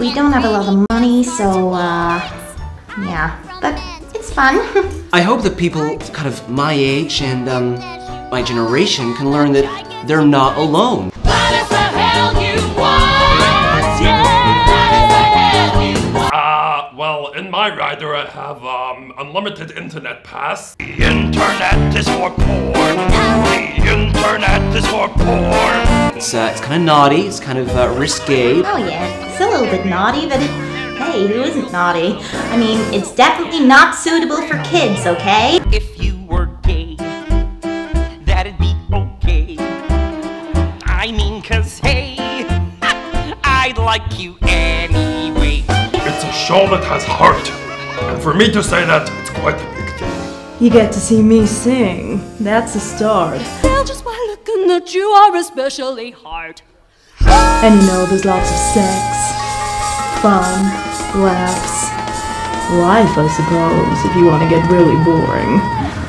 We don't have a lot of money, so yeah, but it's fun. I hope that people kind of my age and my generation can learn that they're not alone. What if the hell you want? Well, in my rider I have unlimited internet pass. The internet is for porn. The internet is for porn. It's kind of naughty, it's kind of risque. Oh yeah, it's a little bit naughty, but hey, who isn't naughty? I mean, it's definitely not suitable for kids, okay? If you were gay, that'd be okay. I mean, cause hey, I'd like you anyway. It's a show that has heart, and for me to say that, it's quite a big deal. You get to see me sing, that's a start. Well, just by looking at you are especially hard. And you know, there's lots of sex, fun, laughs, life I suppose, if you want to get really boring.